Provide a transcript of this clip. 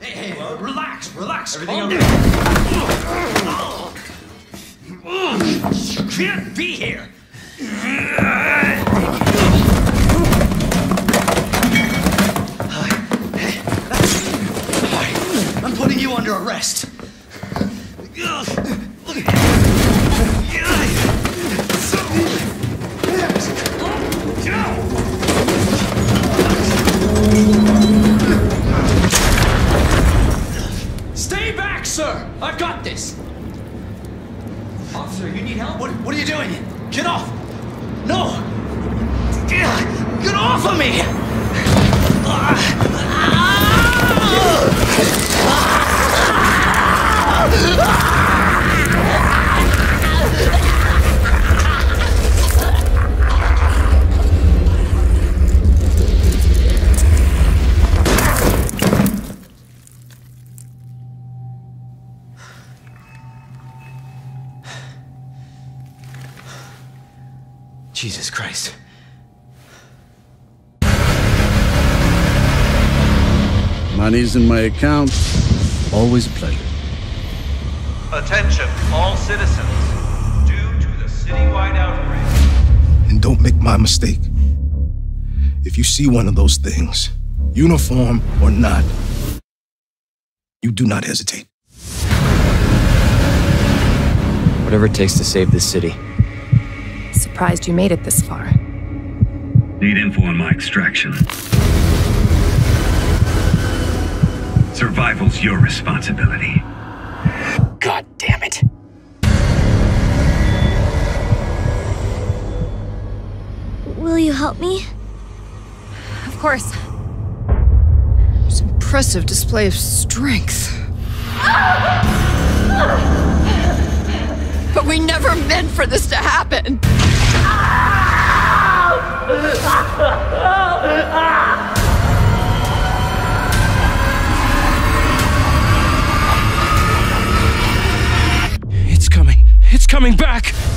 Hey, relax. Everything okay? You can't be here. I'm putting you under arrest. Stay back, sir! I've got this! Officer, you need help? What are you doing? Get off! No! Get off of me! Jesus Christ. Money's in my account. Always a pleasure. Attention, all citizens. Due to the citywide outbreak. And don't make my mistake. If you see one of those things, uniform or not, you do not hesitate. Whatever it takes to save this city. Surprised you made it this far. Need info on my extraction. Survival's your responsibility. God damn it. Will you help me? Of course. It's an impressive display of strength. But we never meant for this to happen! It's coming! It's coming back!